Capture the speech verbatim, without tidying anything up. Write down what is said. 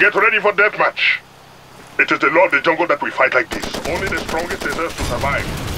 Get ready for deathmatch. It is the law of the jungle that we fight like this. Only the strongest deserves to survive.